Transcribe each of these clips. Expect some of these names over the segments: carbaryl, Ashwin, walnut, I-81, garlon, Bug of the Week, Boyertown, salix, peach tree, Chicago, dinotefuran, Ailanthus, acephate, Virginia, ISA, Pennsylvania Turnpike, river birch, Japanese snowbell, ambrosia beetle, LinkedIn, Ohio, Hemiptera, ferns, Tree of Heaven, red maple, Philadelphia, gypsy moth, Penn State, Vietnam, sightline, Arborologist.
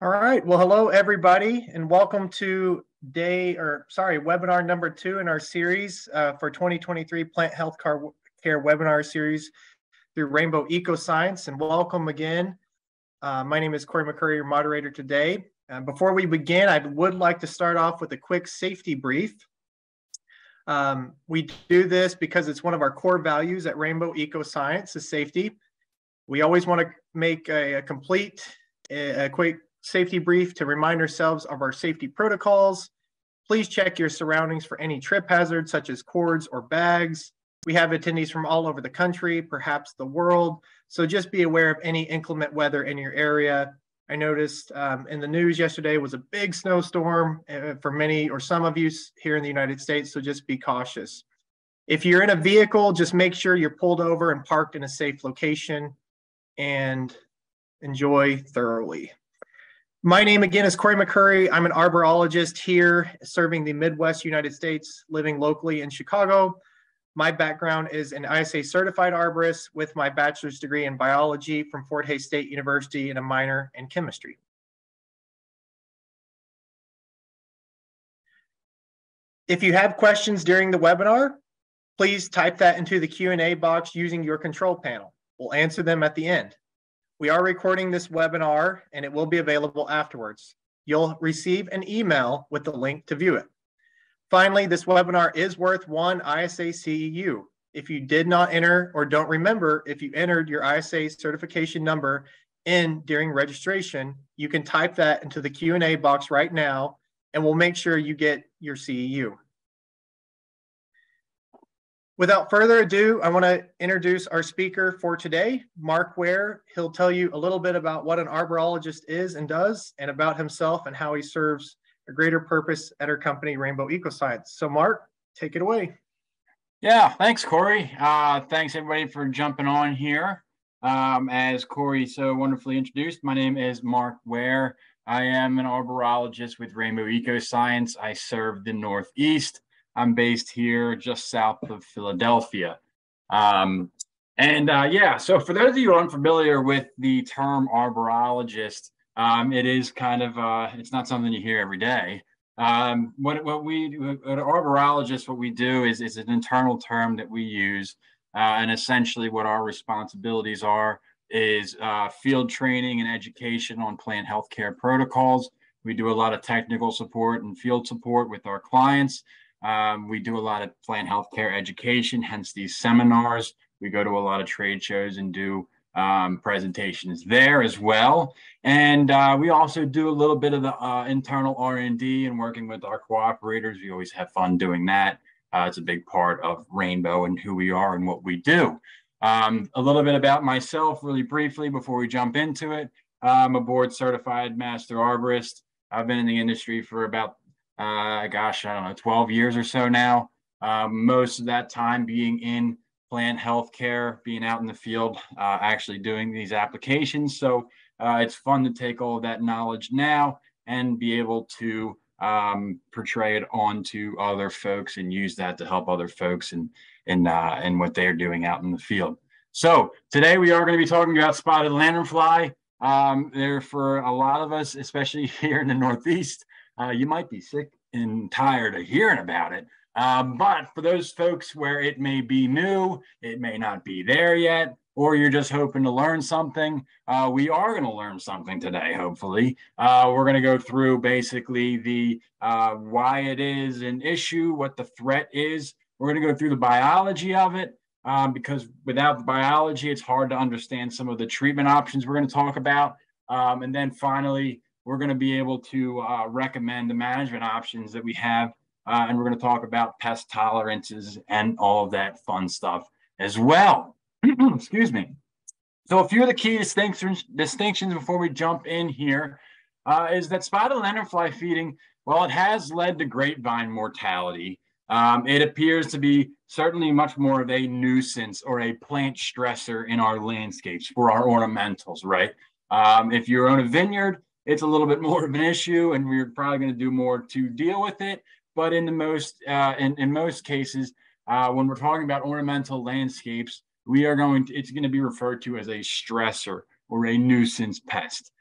All right, well, hello everybody and welcome to webinar number 2 in our series for 2023 Plant Health Care Webinar Series through Rainbow Ecoscience, and welcome again. My name is Corey McCurry, your moderator today. Before we begin, I would like to start off with a quick safety brief. We do this because it's one of our core values at Rainbow Ecoscience is safety. We always want to make a quick safety brief to remind ourselves of our safety protocols. Please check your surroundings for any trip hazards such as cords or bags. We have attendees from all over the country, perhaps the world, so just be aware of any inclement weather in your area. I noticed in the news yesterday was a big snowstorm for many or some of you here in the United States, so just be cautious. If you're in a vehicle, just make sure you're pulled over and parked in a safe location and enjoy thoroughly. My name again is Corey McCurry. I'm an arborologist here serving the Midwest United States, living locally in Chicago. My background is an ISA certified arborist with my bachelor's degree in biology from Fort Hays State University and a minor in chemistry. If you have questions during the webinar, please type that into the Q&A box using your control panel. We'll answer them at the end. We are recording this webinar and it will be available afterwards. You'll receive an email with the link to view it. Finally, this webinar is worth 1 ISA CEU. If you did not enter or don't remember if you entered your ISA certification number in during registration, you can type that into the Q&A box right now and we'll make sure you get your CEU. Without further ado, I want to introduce our speaker for today, Mark Ware. He'll tell you a little bit about what an arborologist is and does, and about himself and how he serves a greater purpose at our company, Rainbow Ecoscience. So Mark, take it away. Yeah, thanks, Corey. Thanks everybody for jumping on here. As Corey so wonderfully introduced, my name is Mark Ware. I am an arborologist with Rainbow Ecoscience. I serve the Northeast. I'm based here just south of Philadelphia. So for those of you unfamiliar with the term arborologist, it is kind of, it's not something you hear every day. What we do is it's an internal term that we use. And essentially what our responsibilities are is field training and education on plant healthcare protocols. We do a lot of technical support and field support with our clients. We do a lot of plant healthcare education, hence these seminars. We go to a lot of trade shows and do presentations there as well. And we also do a little bit of the internal R&D and working with our cooperators. We always have fun doing that. It's a big part of Rainbow and who we are and what we do. A little bit about myself really briefly before we jump into it. I'm a board certified master arborist. I've been in the industry for about 12 years or so now. Most of that time being in plant healthcare, being out in the field, actually doing these applications. So it's fun to take all of that knowledge now and be able to portray it onto other folks and use that to help other folks in what they're doing out in the field. So today we are going to be talking about spotted lanternfly. They're for a lot of us, especially here in the Northeast. You might be sick and tired of hearing about it, but for those folks where it may be new, it may not be there yet, or you're just hoping to learn something, we are going to learn something today, hopefully. We're going to go through basically the why it is an issue, what the threat is. We're going to go through the biology of it, because without the biology, it's hard to understand some of the treatment options we're going to talk about. And then finally, we're going to be able to recommend the management options that we have. And we're going to talk about pest tolerances and all of that fun stuff as well. Excuse me. So a few of the key distinctions before we jump in here is that spotted lanternfly feeding, while it has led to grapevine mortality, it appears to be certainly much more of a nuisance or a plant stressor in our landscapes for our ornamentals, right? If you own a vineyard, it's a little bit more of an issue and we're probably going to do more to deal with it. But in the most, in most cases, when we're talking about ornamental landscapes, it's going to be referred to as a stressor or a nuisance pest.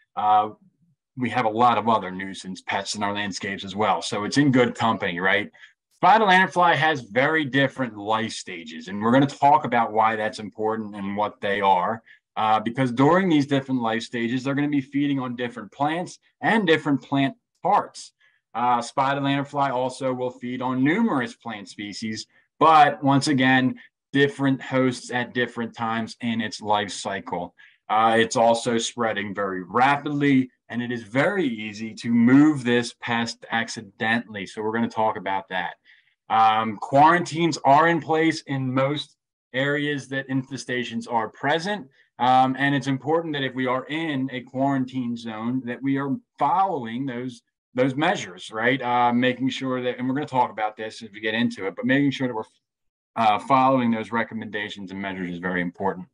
we have a lot of other nuisance pests in our landscapes as well. So it's in good company, right? Spotted lanternfly has very different life stages, and we're going to talk about why that's important and what they are, because during these different life stages, they're going to be feeding on different plants and different plant parts. Spotted lanternfly also will feed on numerous plant species, but once again, different hosts at different times in its life cycle. It's also spreading very rapidly, and it is very easy to move this pest accidentally. So we're going to talk about that. Quarantines are in place in most areas that infestations are present. And it's important that if we are in a quarantine zone, that we are following those measures, right? Making sure that, and we're going to talk about this as we get into it, but making sure that we're following those recommendations and measures is very important.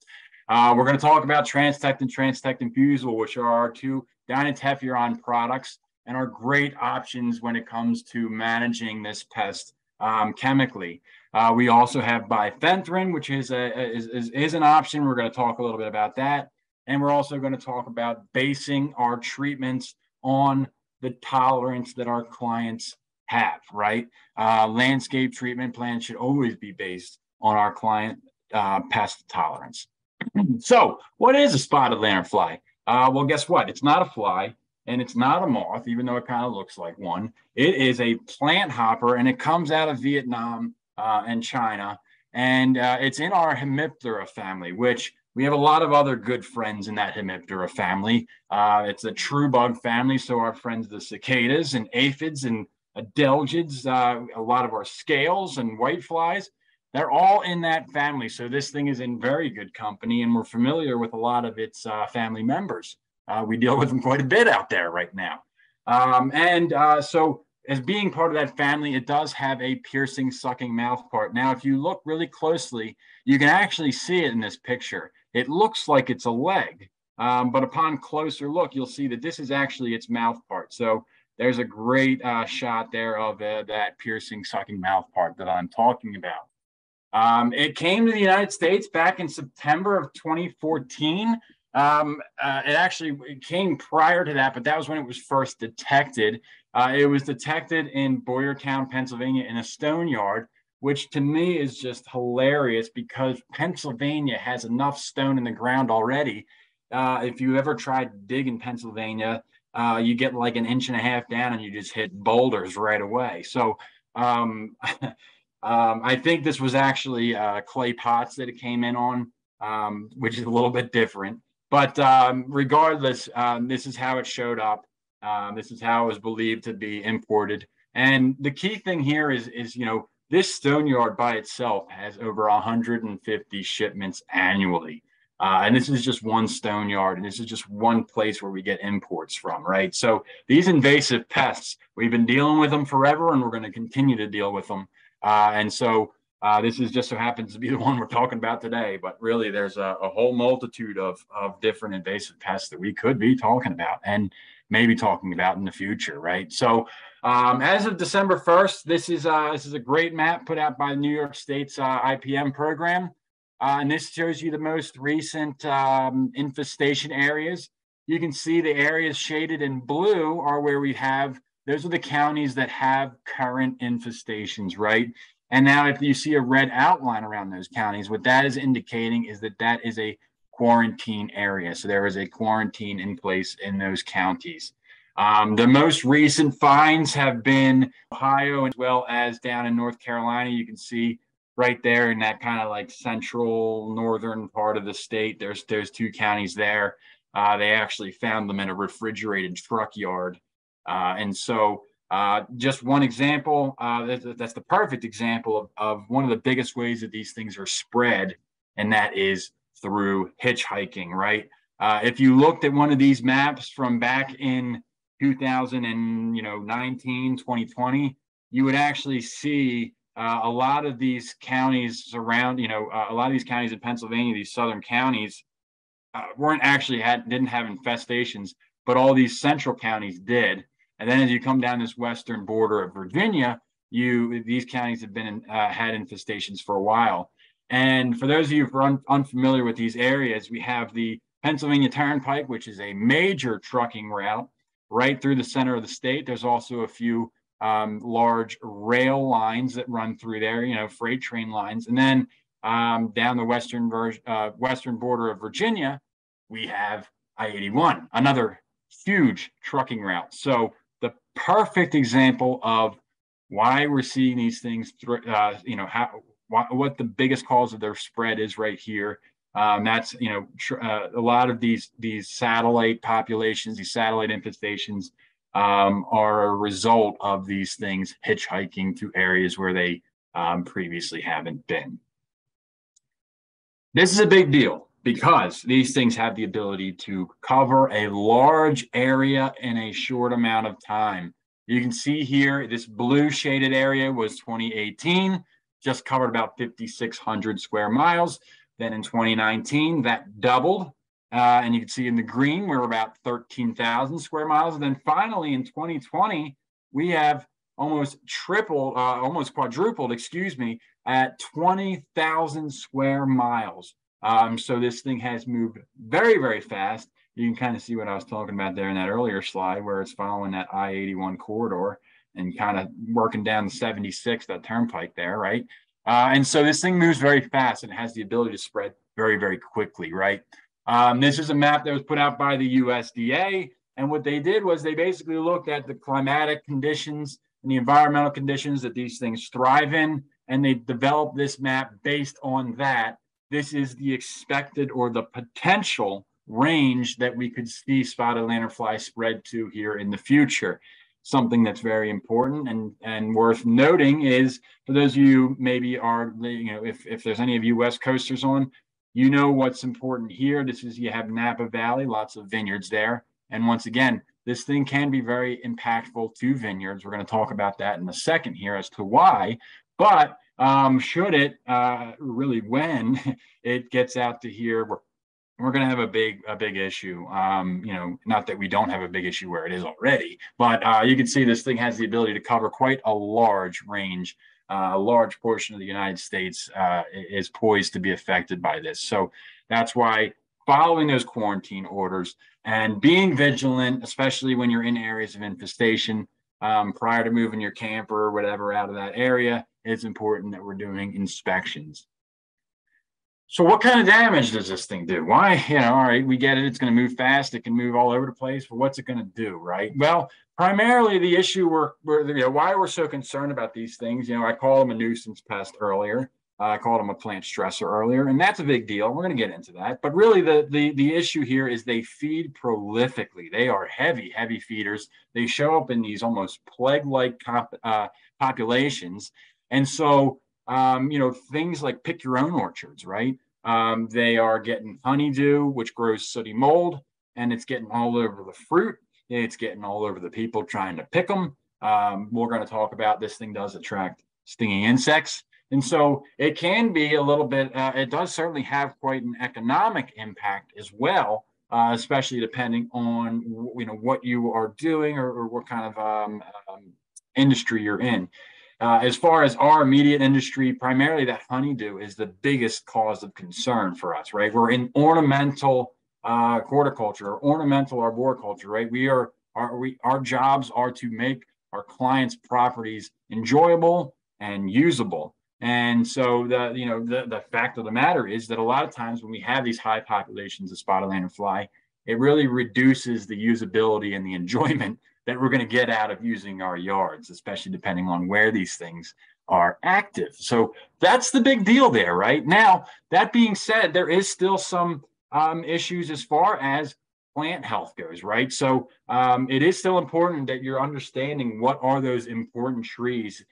We're going to talk about Transtect and Transtect Infusil, which are our two dinotefuran products and are great options when it comes to managing this pest chemically. We also have bifenthrin, which is an option. We're going to talk a little bit about that. And we're also going to talk about basing our treatments on the tolerance that our clients have, right? Landscape treatment plans should always be based on our client pest tolerance. So what is a spotted lanternfly? Well, guess what? It's not a fly and it's not a moth, even though it kind of looks like one. It is a plant hopper, and it comes out of Vietnam and China. And it's in our Hemiptera family, which we have a lot of other good friends in that Hemiptera family. It's a true bug family. So our friends, the cicadas and aphids and adelgids, a lot of our scales and whiteflies, they're all in that family. So this thing is in very good company, and we're familiar with a lot of its family members. We deal with them quite a bit out there right now. So as being part of that family, it does have a piercing, sucking mouth part. Now, if you look really closely, you can actually see it in this picture. It looks like it's a leg, but upon closer look, you'll see that this is actually its mouth part. So there's a great shot there of that piercing, sucking mouth part that I'm talking about. It came to the United States back in September of 2014. It came prior to that, but that was when it was first detected. It was detected in Boyertown, Pennsylvania, in a stone yard, which to me is just hilarious because Pennsylvania has enough stone in the ground already. If you ever tried to dig in Pennsylvania, you get like an inch and a half down and you just hit boulders right away. So, I think this was actually clay pots that it came in on, which is a little bit different. But regardless, this is how it showed up. This is how it was believed to be imported. And the key thing here is you know, this stone yard by itself has over 150 shipments annually. And this is just one stone yard, and this is just one place where we get imports from, right? So these invasive pests, we've been dealing with them forever, and we're going to continue to deal with them. This is just so happens to be the one we're talking about today, but really there's a whole multitude of different invasive pests that we could be talking about and maybe talking about in the future, right? So as of December 1st, this is a great map put out by New York State's IPM program. And this shows you the most recent infestation areas. You can see the areas shaded in blue are where we have. Those are the counties that have current infestations, right? And now if you see a red outline around those counties, what that is indicating is that that is a quarantine area. So there is a quarantine in place in those counties. The most recent finds have been Ohio as well as down in North Carolina. You can see right there in that kind of like central northern part of the state, there's those two counties there. They actually found them in a refrigerated truck yard. Just one example, that's the perfect example of one of the biggest ways that these things are spread, and that is through hitchhiking, right? If you looked at one of these maps from back in 2019, 2020, you would actually see a lot of these counties around, a lot of these counties in Pennsylvania, these southern counties, didn't have infestations, but all these central counties did. And then as you come down this western border of Virginia, these counties have been had infestations for a while. And for those of you who are unfamiliar with these areas, we have the Pennsylvania Turnpike, which is a major trucking route. right through the center of the state. There's also a few large rail lines that run through there, you know, freight train lines. And then down the western border of Virginia, we have I-81, another huge trucking route. So the perfect example of why we're seeing these things, you know, what the biggest cause of their spread is right here. That's, you know, a lot of these satellite populations, these satellite infestations are a result of these things hitchhiking to areas where they previously haven't been. This is a big deal because these things have the ability to cover a large area in a short amount of time. You can see here, this blue shaded area was 2018, just covered about 5,600 square miles. Then in 2019, that doubled. And you can see in the green, we're about 13,000 square miles. And then finally in 2020, we have almost tripled, almost quadrupled, excuse me, at 20,000 square miles. So this thing has moved very, very fast. You can kind of see what I was talking about there in that earlier slide where it's following that I-81 corridor and kind of working down the 76, that turnpike there, right? And so this thing moves very fast and has the ability to spread very, very quickly, right? This is a map that was put out by the USDA. And what they did was they basically looked at the climatic conditions and the environmental conditions that these things thrive in. And they developed this map based on that. This is the expected or the potential range that we could see spotted lanternfly spread to here in the future. Something that's very important and worth noting is for those of you maybe are, you know, if there's any of you West Coasters on, you know what's important here. This is, you have Napa Valley, lots of vineyards there. And once again, this thing can be very impactful to vineyards. We're going to talk about that in a second here as to why, but should it really, when it gets out to here, we're going to have a big issue. You know, not that we don't have a big issue where it is already, but you can see this thing has the ability to cover quite a large range. A large portion of the United States is poised to be affected by this. So that's why following those quarantine orders and being vigilant, especially when you're in areas of infestation, prior to moving your camper or whatever out of that area, it's important that we're doing inspections. So what kind of damage does this thing do? Why, you know, all right, we get it. It's going to move fast. It can move all over the place. But what's it going to do, right? Well, primarily the issue you know, why we're so concerned about these things, you know, I called them a nuisance pest earlier. I called them a plant stressor earlier, and that's a big deal. We're going to get into that. But really the issue here is they feed prolifically. They are heavy, heavy feeders. They show up in these almost plague-like populations. And so, you know, things like pick your own orchards, right? They are getting honeydew, which grows sooty mold, and it's getting all over the fruit. It's getting all over the people trying to pick them. We're going to talk about this thing does attract stinging insects. And so it can be a little bit, it does certainly have quite an economic impact as well, especially depending on, you know, what you are doing or what kind of industry you're in. As far as our immediate industry, primarily that honeydew is the biggest cause of concern for us, right? We're in ornamental horticulture, or ornamental arboriculture, right? Our jobs are to make our clients' properties enjoyable and usable. And so the fact of the matter is that a lot of times when we have these high populations of spotted lanternfly, it really reduces the usability and the enjoyment that we're going to get out of using our yards, especially depending on where these things are active. So that's the big deal there, right? Now, that being said, there is still some issues as far as plant health goes, right? So it is still important that you're understanding what are those important trees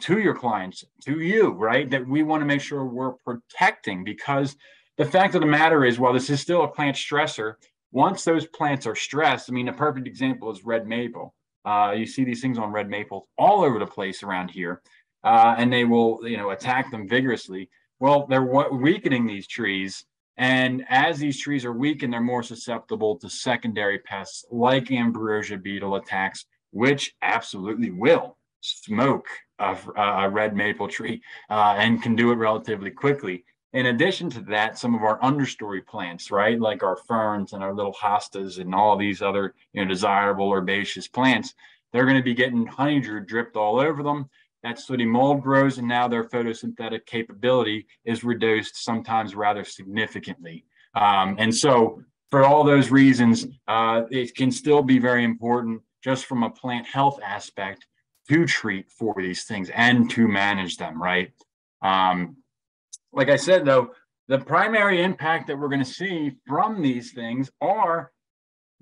to your clients, to you, right? That we want to make sure we're protecting, because the fact of the matter is, while this is still a plant stressor, once those plants are stressed, I mean, a perfect example is red maple. You see these things on red maples all over the place around here, and they will, you know, attack them vigorously. Well, they're weakening these trees, and as these trees are weakened, they're more susceptible to secondary pests like ambrosia beetle attacks, which absolutely will smoke a red maple tree and can do it relatively quickly. In addition to that, some of our understory plants, right, like our ferns and our little hostas and all these other, you know, desirable herbaceous plants, they're going to be getting honeydew dripped all over them. That sooty mold grows, and now their photosynthetic capability is reduced, sometimes rather significantly. And so for all those reasons, it can still be very important just from a plant health aspect to treat for these things and to manage them, right? Like I said, though, the primary impact that we're going to see from these things are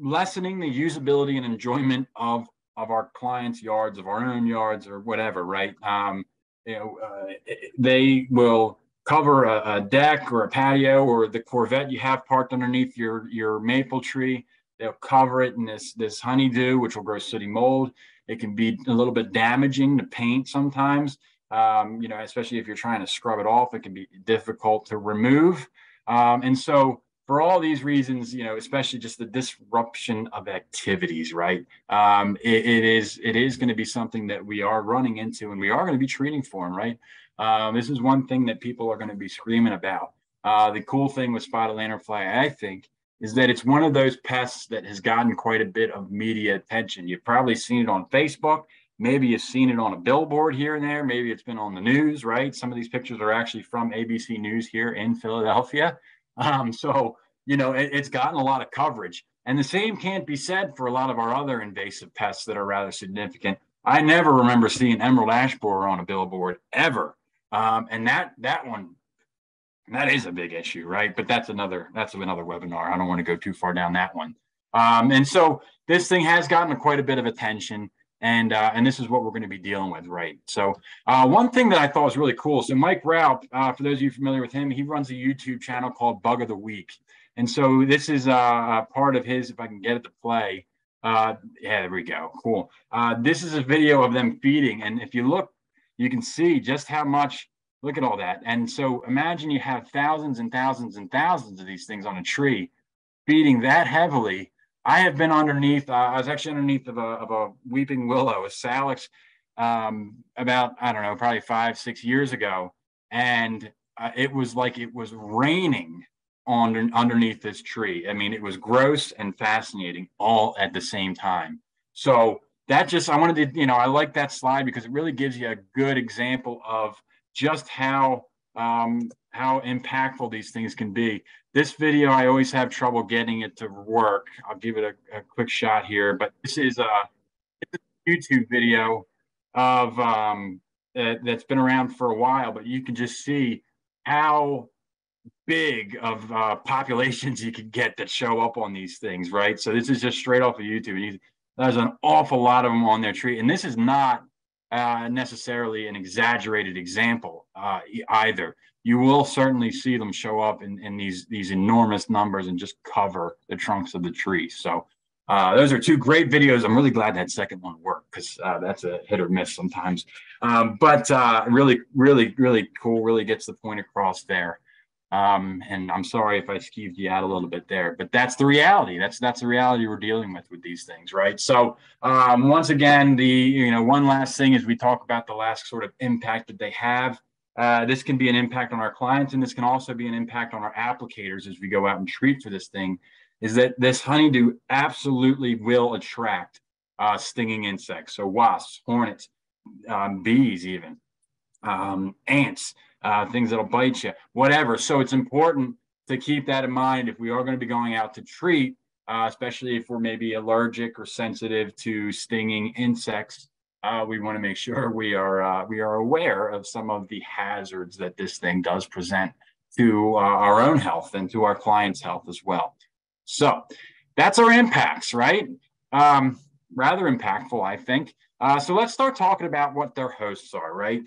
lessening the usability and enjoyment of our clients' yards, of our own yards, or whatever, right? They will cover a deck or a patio or the Corvette you have parked underneath your maple tree. They'll cover it in this honeydew, which will grow sooty mold. It can be a little bit damaging to paint sometimes, you know, especially if you're trying to scrub it off, it can be difficult to remove. And so for all these reasons, you know, especially just the disruption of activities, right? It is going to be something that we are running into, and we are going to be treating for them, right? This is one thing that people are going to be screaming about. The cool thing with spotted lanternfly, I think, is that it's one of those pests that has gotten quite a bit of media attention. You've probably seen it on Facebook. Maybe you've seen it on a billboard here and there. Maybe it's been on the news, right? Some of these pictures are actually from ABC News here in Philadelphia. So, you know, it's gotten a lot of coverage, and the same can't be said for a lot of our other invasive pests that are rather significant. I never remember seeing emerald ash borer on a billboard ever. And that one, that is a big issue, right? But that's another webinar. I don't want to go too far down that one. And so this thing has gotten quite a bit of attention, and this is what we're going to be dealing with, right? So one thing that I thought was really cool. So Mike Raup, for those of you familiar with him, he runs a YouTube channel called Bug of the Week. And so this is part of his, if I can get it to play. Yeah, there we go. Cool. This is a video of them feeding. And if you look, you can see just how much, look at all that. And so imagine you have thousands and thousands and thousands of these things on a tree feeding that heavily. I have been underneath, I was actually underneath of a weeping willow, a salix, about, I don't know, probably 5-6 years ago. And it was like it was raining on underneath this tree. I mean, it was gross and fascinating all at the same time. So that just, I wanted to, you know, I like that slide because it really gives you a good example of just how impactful these things can be. This video, I always have trouble getting it to work. I'll give it a quick shot here, but this is a YouTube video of that's been around for a while, but you can just see how big of populations you can get that show up on these things, right? So this is just straight off of YouTube. And there's an awful lot of them on their tree, and this is not necessarily an exaggerated example either. You will certainly see them show up in these enormous numbers and just cover the trunks of the tree. So those are two great videos. I'm really glad that second one worked, because that's a hit or miss sometimes. But really, really, really cool, really gets the point across there. And I'm sorry if I skeeved you out a little bit there, but that's the reality. That's the reality we're dealing with these things, right? So once again, one last thing is we talk about the last sort of impact that they have. This can be an impact on our clients, and this can also be an impact on our applicators as we go out and treat for this thing, is that this honeydew absolutely will attract stinging insects. So wasps, hornets, bees even, ants, things that'll bite you, whatever. So it's important to keep that in mind if we are going to be going out to treat, especially if we're maybe allergic or sensitive to stinging insects. We want to make sure we are aware of some of the hazards that this thing does present to our own health and to our clients' health as well. So that's our impacts, right? Rather impactful, I think. So let's start talking about what their hosts are, right?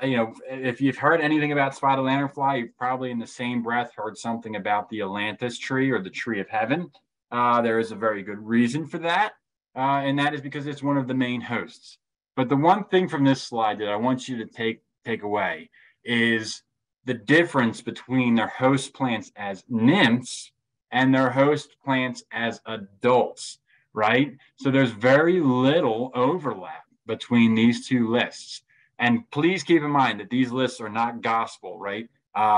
You know, if you've heard anything about spotted lanternfly, you've probably in the same breath heard something about the Ailanthus tree or the Tree of Heaven. There is a very good reason for that. And that is because it's one of the main hosts. But the one thing from this slide that I want you to take away is the difference between their host plants as nymphs and their host plants as adults, right? So there's very little overlap between these two lists. And please keep in mind that these lists are not gospel, right?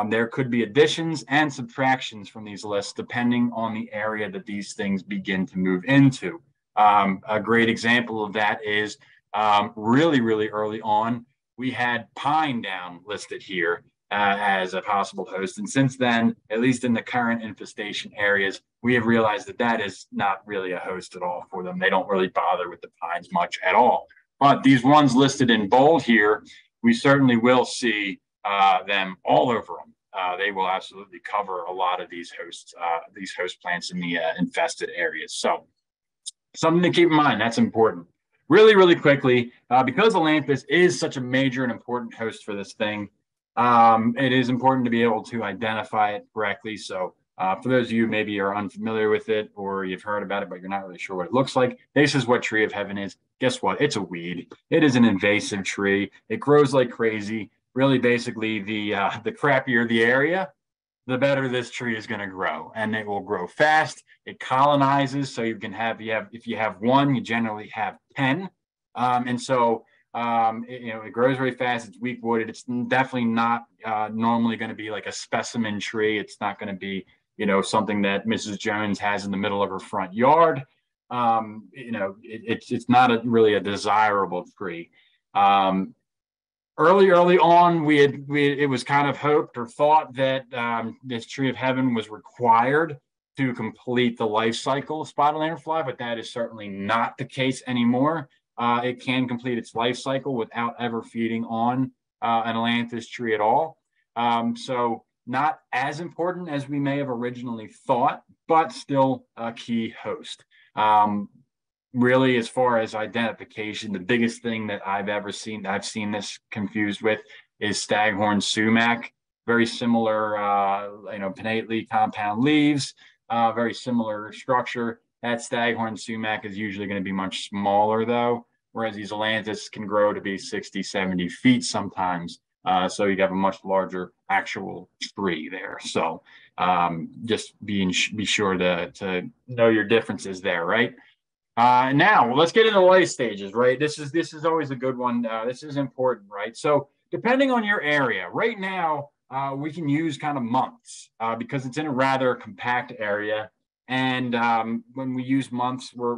There could be additions and subtractions from these lists depending on the area that these things begin to move into. A great example of that is really early on, we had pine down listed here as a possible host. And since then, at least in the current infestation areas, we have realized that that is not really a host at all for them. They don't really bother with the pines much at all. But these ones listed in bold here, we certainly will see them all over them. They will absolutely cover a lot of these host plants in the infested areas. So something to keep in mind, that's important. Really quickly, because Ailanthus is such a major and important host for this thing, it is important to be able to identify it correctly. So for those of you maybe are unfamiliar with it, or you've heard about it, but you're not really sure what it looks like, this is what Tree of Heaven is. Guess what? It's a weed. It is an invasive tree. It grows like crazy. Really, basically, the crappier the area, the better this tree is going to grow, and it will grow fast. It colonizes, so you can have if you have one, you generally have 10, and so it grows very fast. It's weak wooded. It's definitely not normally going to be like a specimen tree. It's not going to be something that Mrs. Jones has in the middle of her front yard. It's not really a desirable tree. Early on, it was kind of hoped or thought that this Tree of Heaven was required to complete the life cycle of spotted lanternfly, but that is certainly not the case anymore. It can complete its life cycle without ever feeding on an Ailanthus tree at all. So not as important as we may have originally thought, but still a key host. Really, as far as identification, the biggest thing that I've seen this confused with is staghorn sumac. Very similar, pinnately compound leaves, very similar structure. That staghorn sumac is usually going to be much smaller, though, whereas these Ailanthus can grow to be 60, 70 feet sometimes. So you have a much larger actual tree there. So just be sure to know your differences there, right? Now let's get into life stages, right? This is always a good one. This is important, right? So depending on your area, right now we can use kind of months because it's in a rather compact area. And when we use months, we're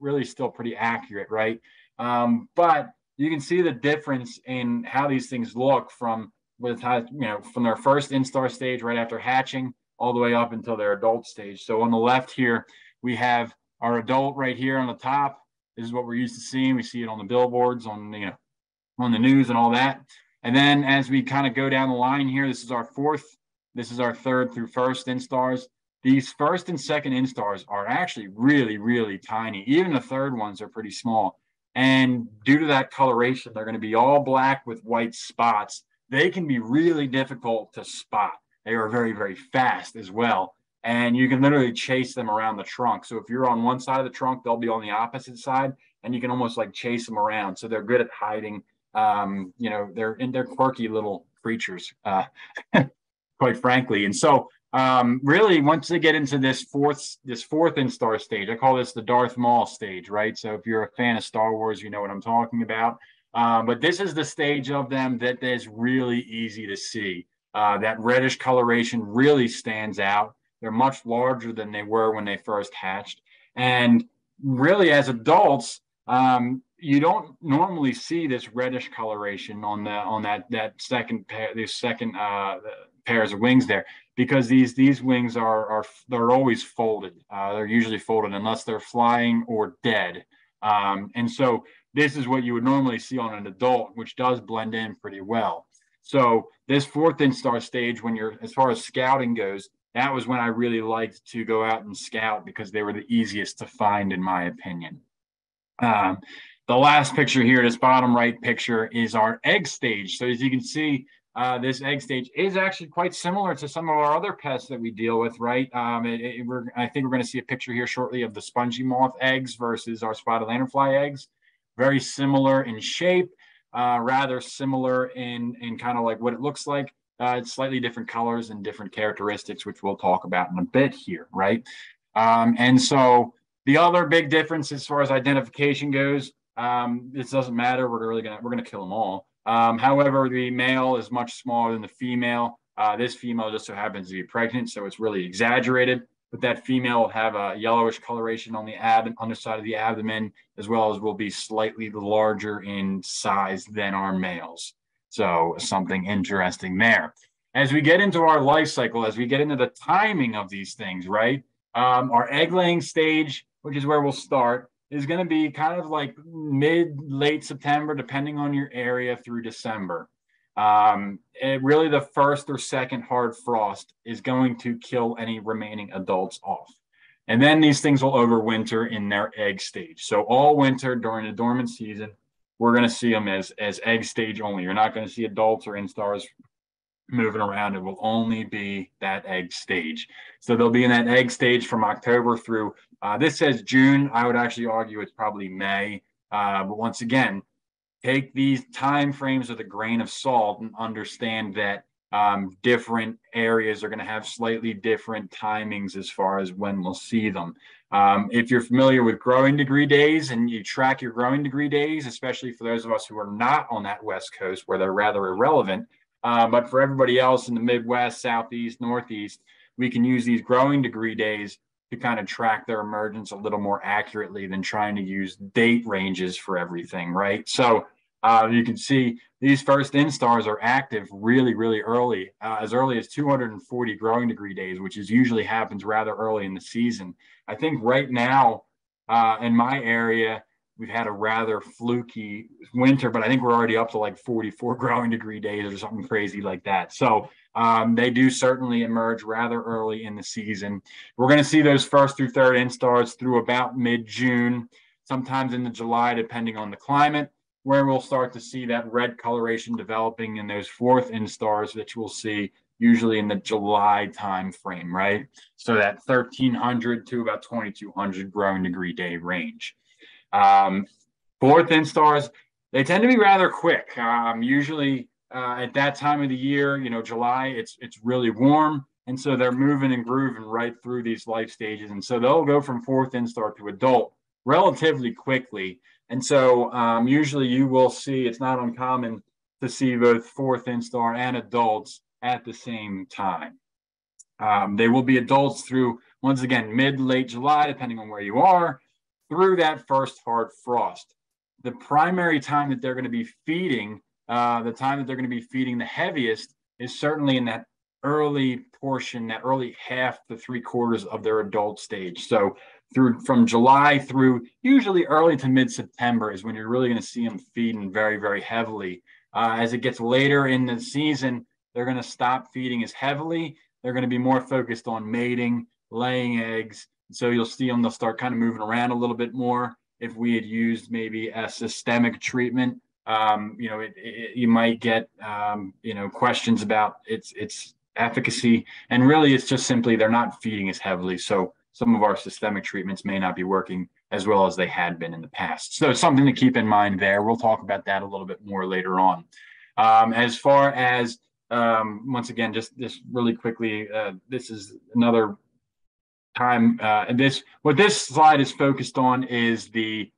really still pretty accurate, right? But you can see the difference in how these things look from their first instar stage right after hatching all the way up until their adult stage. So on the left here, we have our adult right here on the top. This is what we're used to seeing. We see it on the billboards, on the news and all that. And then as we kind of go down the line here, this is our third through first instars. These first and second instars are actually really tiny. Even the third ones are pretty small. And due to that coloration, they're going to be all black with white spots. They can be really difficult to spot. They are very fast as well. And you can literally chase them around the trunk. So if you're on one side of the trunk, they'll be on the opposite side, and you can almost like chase them around. So they're good at hiding. They're quirky little creatures, quite frankly. And so really, once they get into this fourth instar stage, I call this the Darth Maul stage, right? So if you're a fan of Star Wars, you know what I'm talking about. But this is the stage of them that is really easy to see. That reddish coloration really stands out. They're much larger than they were when they first hatched. And really, as adults, you don't normally see this reddish coloration on these second pairs of wings there, because these wings they're always folded. They're usually folded unless they're flying or dead. And so this is what you would normally see on an adult, which does blend in pretty well. So this fourth instar stage, as far as scouting goes, that was when I really liked to go out and scout because they were the easiest to find, in my opinion. The last picture here, this bottom right picture, is our egg stage. So as you can see, this egg stage is actually quite similar to some of our other pests that we deal with, right? I think we're going to see a picture here shortly of the spongy moth eggs versus our spotted lanternfly eggs. Very similar in shape, rather similar in kind of like what it looks like. It's slightly different colors and different characteristics, which we'll talk about in a bit here, right? And so the other big difference as far as identification goes, this doesn't matter. We're gonna kill them all. However, the male is much smaller than the female. This female just so happens to be pregnant, so it's really exaggerated, but that female will have a yellowish coloration on the underside of the abdomen, as well as will be slightly larger in size than our males. So something interesting there. As we get into our life cycle, as we get into the timing of these things, right? Our egg laying stage, which is where we'll start, is going to be kind of like mid, late September, depending on your area, through December. Really the first or second hard frost is going to kill any remaining adults off. And then these things will overwinter in their egg stage. So all winter during the dormant season, we're going to see them as egg stage only. You're not going to see adults or instars moving around. It will only be that egg stage. So they'll be in that egg stage from October through, this says June. I would actually argue it's probably May. But once again, take these time frames with a grain of salt and understand that different areas are going to have slightly different timings as far as when we'll see them. If you're familiar with growing degree days and you track your growing degree days, especially for those of us who are not on that West Coast where they're rather irrelevant, but for everybody else in the Midwest, Southeast, Northeast, we can use these growing degree days to kind of track their emergence a little more accurately than trying to use date ranges for everything, right? So you can see these first instars are active really, really early as 240 growing degree days, which is usually happens rather early in the season. I think right now in my area, we've had a rather fluky winter, but I think we're already up to like 44 growing degree days or something crazy like that. So they do certainly emerge rather early in the season. We're going to see those first through third instars through about mid-June, sometimes into July, depending on the climate, where we'll start to see that red coloration developing in those fourth instars that you will see usually in the July time frame, right? So that 1,300 to about 2,200 growing degree day range. Fourth instars, they tend to be rather quick. Usually at that time of the year, you know, July, it's really warm. And so they're moving and grooving right through these life stages. And so they'll go from fourth instar to adult relatively quickly. And so usually you will see, it's not uncommon to see both fourth instar and adults at the same time. They will be adults through, once again, mid, late July, depending on where you are, through that first hard frost. The primary time that they're going to be feeding, the time that they're going to be feeding the heaviest is certainly in that early portion, that early half to three quarters of their adult stage. So through from July through usually early to mid-September is when you're really going to see them feeding very, very heavily. As it gets later in the season, they're going to stop feeding as heavily. They're going to be more focused on mating, laying eggs. So you'll see them, they'll start kind of moving around a little bit more. If we had used maybe a systemic treatment, you know, you might get, you know, questions about its efficacy. And really, it's just simply they're not feeding as heavily. So some of our systemic treatments may not be working as well as they had been in the past. So something to keep in mind there. We'll talk about that a little bit more later on. As far as, once again, just this really quickly, this is another time, and what this slide is focused on is the,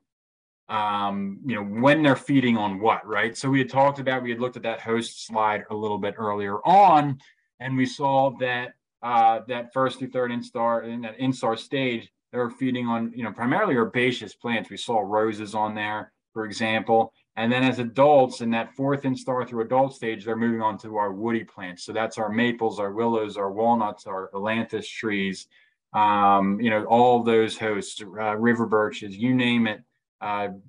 you know, when they're feeding on what, right? So we had looked at that host slide a little bit earlier on, and we saw that that first through third instar, in that instar stage, they were feeding on, you know, primarily herbaceous plants. We saw roses on there, for example. And then as adults in that fourth instar through adult stage, they're moving on to our woody plants. So that's our maples, our willows, our walnuts, our Ailanthus trees, you know, all those hosts, river birches, you name it,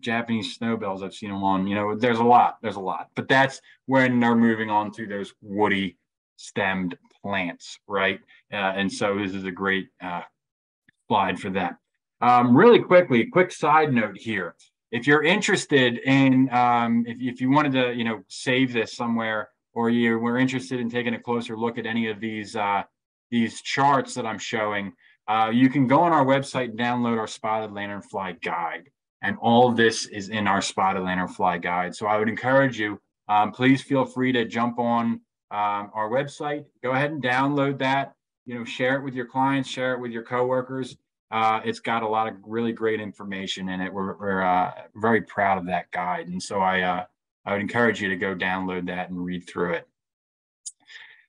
Japanese snowbells, I've seen them on, you know, there's a lot, but that's when they're moving on to those woody stemmed plants, right? And so this is a great slide for that. Really quickly, quick side note here. If you're interested in, if you wanted to, you know, save this somewhere, or you were interested in taking a closer look at any of these charts that I'm showing, you can go on our website and download our spotted lanternfly guide. And all of this is in our spotted lanternfly guide. So I would encourage you, please feel free to jump on our website, go ahead and download that, you know, share it with your clients, share it with your coworkers. It's got a lot of really great information in it. We're very proud of that guide. And so I would encourage you to go download that and read through it.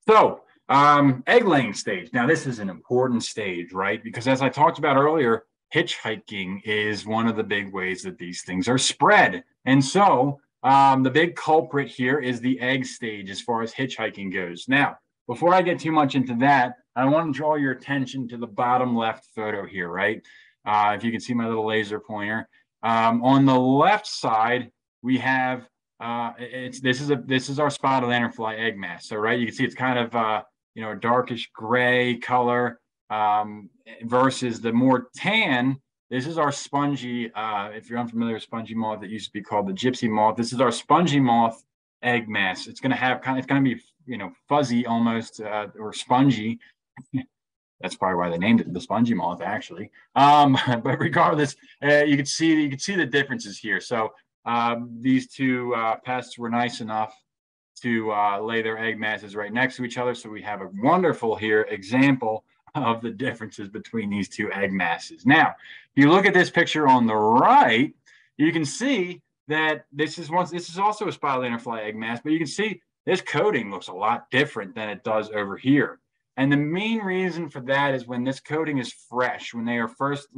So Egg-laying stage. Now, this is an important stage, right? Because as I talked about earlier, hitchhiking is one of the big ways that these things are spread. And so the big culprit here is the egg stage as far as hitchhiking goes. Now, before I get too much into that, I want to draw your attention to the bottom left photo here, right? If you can see my little laser pointer. On the left side, we have, this is our spotted lanternfly egg mass. So, right, you can see it's kind of, you know, a darkish gray color versus the more tan. This is our spongy, if you're unfamiliar with spongy moth, it used to be called the gypsy moth. This is our spongy moth egg mass. It's going to have kind of, it's going to be, you know, fuzzy almost, or spongy. That's probably why they named it the spongy moth, actually. But regardless, you can see the differences here. So these two pests were nice enough to lay their egg masses right next to each other. So we have a wonderful here example of the differences between these two egg masses. Now, if you look at this picture on the right, you can see that this is also a spotted lanternfly egg mass, but you can see this coating looks a lot different than it does over here. And the main reason for that is when this coating is fresh, when they first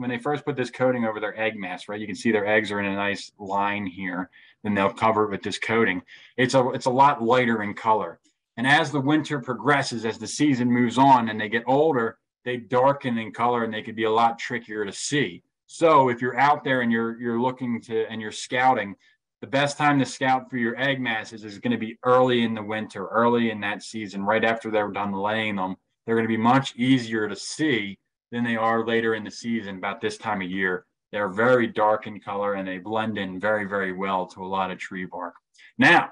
put this coating over their egg mass, right? You can see their eggs are in a nice line here, then they'll cover it with this coating. It's a lot lighter in color. And as the winter progresses, as the season moves on and they get older, they darken in color and they can be a lot trickier to see. So if you're out there and you're looking to, and you're scouting, the best time to scout for your egg masses is going to be early in the winter, early in that season, right after they're done laying them. They're going to be much easier to see than they are later in the season, about this time of year. They're very dark in color and they blend in very, very well to a lot of tree bark. Now,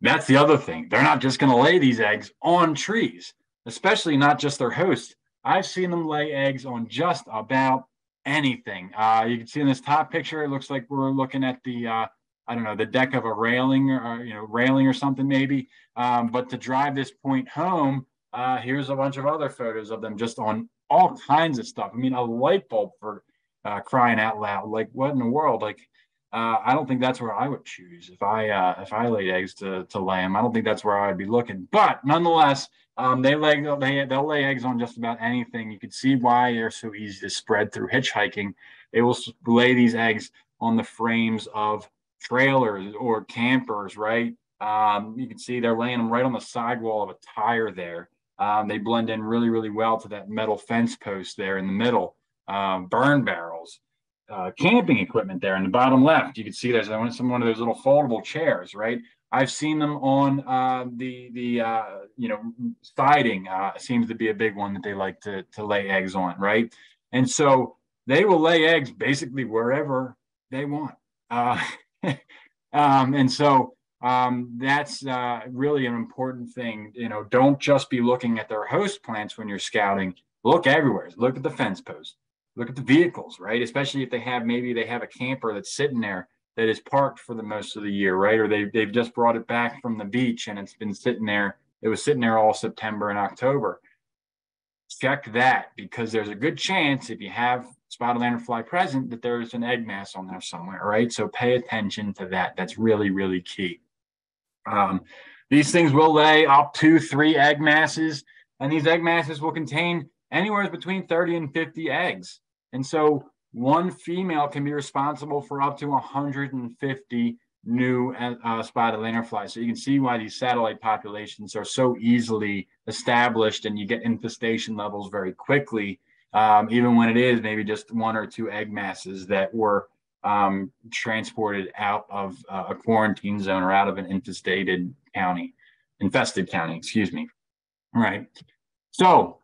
that's the other thing. They're not just going to lay these eggs on trees, especially not just their hosts. I've seen them lay eggs on just about anything. You can see in this top picture, it looks like we're looking at the I don't know, the deck of a railing or, you know, railing or something maybe. But to drive this point home, here's a bunch of other photos of them just on all kinds of stuff. I mean, a light bulb, for crying out loud. Like, what in the world? Like, I don't think that's where I would choose if I laid eggs to lay them. I don't think that's where I would be looking. But nonetheless, they'll lay eggs on just about anything. You can see why they're so easy to spread through hitchhiking. They will lay these eggs on the frames of trailers or campers, right? You can see they're laying them right on the sidewall of a tire there. They blend in really, really well to that metal fence post there in the middle. Burn barrels, camping equipment there in the bottom left. You can see there's one of those little foldable chairs, right? I've seen them on the siding. Seems to be a big one that they like to lay eggs on, right? And so they will lay eggs basically wherever they want. That's really an important thing. You know, don't just be looking at their host plants when you're scouting. Look everywhere. Look at the fence posts. Look at the vehicles, right? Especially if maybe they have a camper that's sitting there that is parked for the most of the year, right? Or they've just brought it back from the beach and it's been sitting there. It was sitting there all September and October. Check that, because there's a good chance, if you have spotted lanternfly present, that there's an egg mass on there somewhere, right? So pay attention to that. That's really, really key. These things will lay up to 3 egg masses, and these egg masses will contain anywhere between 30 and 50 eggs. And so one female can be responsible for up to 150 new spotted lanternflies. So you can see why these satellite populations are so easily established, and you get infestation levels very quickly. Even when it is maybe just 1 or 2 egg masses that were transported out of a quarantine zone or out of an infested county, excuse me. All right. So